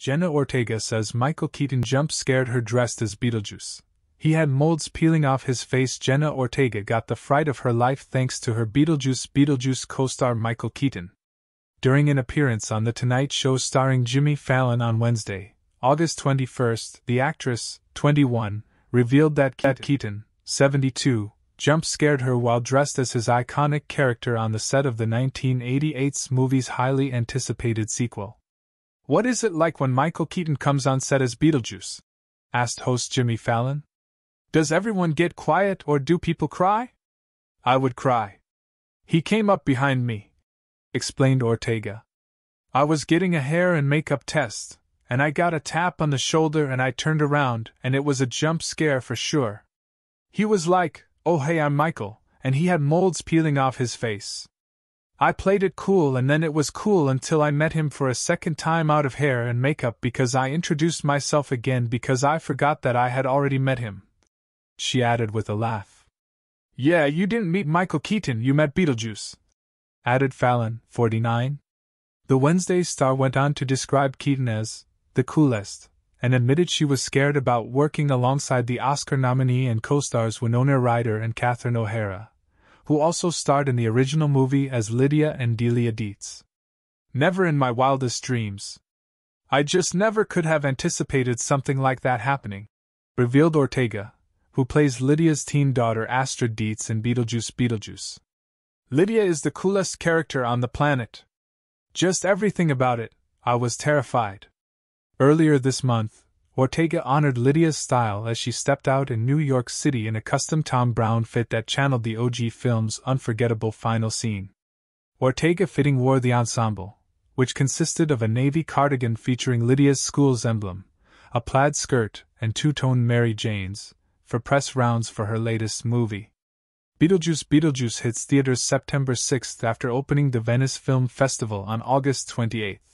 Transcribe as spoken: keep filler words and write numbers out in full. Jenna Ortega says Michael Keaton jump-scared her dressed as Beetlejuice. He had molds peeling off his face. Jenna Ortega got the fright of her life thanks to her Beetlejuice Beetlejuice co-star Michael Keaton. During an appearance on The Tonight Show starring Jimmy Fallon on Wednesday, August twenty-first, the actress, twenty-one, revealed that Keaton, seventy-two, jump-scared her while dressed as his iconic character on the set of the nineteen eighty-eight movie's highly anticipated sequel. "What is it like when Michael Keaton comes on set as Beetlejuice?" asked host Jimmy Fallon. "Does everyone get quiet or do people cry? I would cry. He came up behind me," explained Ortega. "I was getting a hair and makeup test, and I got a tap on the shoulder and I turned around and it was a jump scare for sure. He was like, 'Oh hey, I'm Michael,' and he had molds peeling off his face. I played it cool and then it was cool until I met him for a second time out of hair and makeup because I introduced myself again because I forgot that I had already met him," she added with a laugh. "Yeah, you didn't meet Michael Keaton, you met Beetlejuice," added Fallon, forty-nine. The Wednesday star went on to describe Keaton as the coolest, and admitted she was scared about working alongside the Oscar nominee and co-stars Winona Ryder and Catherine O'Hara, who also starred in the original movie as Lydia and Delia Dietz. "Never in my wildest dreams. I just never could have anticipated something like that happening," revealed Ortega, who plays Lydia's teen daughter Astrid Dietz in Beetlejuice Beetlejuice. "Lydia is the coolest character on the planet. Just everything about it, I was terrified." Earlier this month, Ortega honored Lydia's style as she stepped out in New York City in a custom Tom Brown fit that channeled the O G film's unforgettable final scene. Ortega fitting wore the ensemble, which consisted of a navy cardigan featuring Lydia's school's emblem, a plaid skirt, and two-tone Mary Janes, for press rounds for her latest movie. Beetlejuice Beetlejuice hits theaters September sixth after opening the Venice Film Festival on August twenty-eighth.